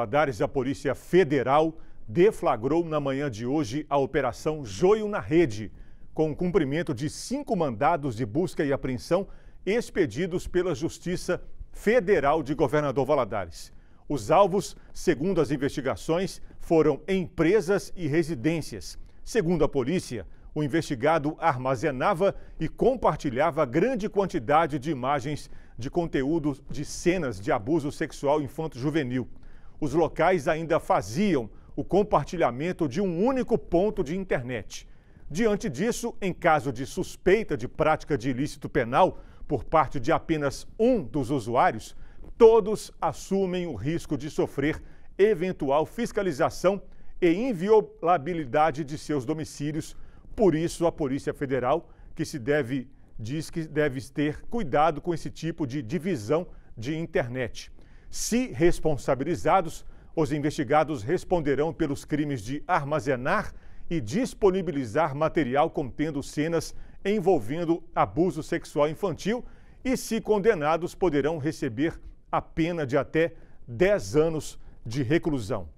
Valadares, a Polícia Federal deflagrou na manhã de hoje a Operação Joio na Rede, com o cumprimento de 5 mandados de busca e apreensão expedidos pela Justiça Federal de Governador Valadares. Os alvos, segundo as investigações, foram empresas e residências. Segundo a polícia, o investigado armazenava e compartilhava grande quantidade de imagens de conteúdo de cenas de abuso sexual infanto-juvenil. Os locais ainda faziam o compartilhamento de um único ponto de internet. Diante disso, em caso de suspeita de prática de ilícito penal por parte de apenas um dos usuários, todos assumem o risco de sofrer eventual fiscalização e inviolabilidade de seus domicílios. Por isso, a Polícia Federal diz que deve ter cuidado com esse tipo de divisão de internet. Se responsabilizados, os investigados responderão pelos crimes de armazenar e disponibilizar material contendo cenas envolvendo abuso sexual infantil e, se condenados, poderão receber a pena de até 10 anos de reclusão.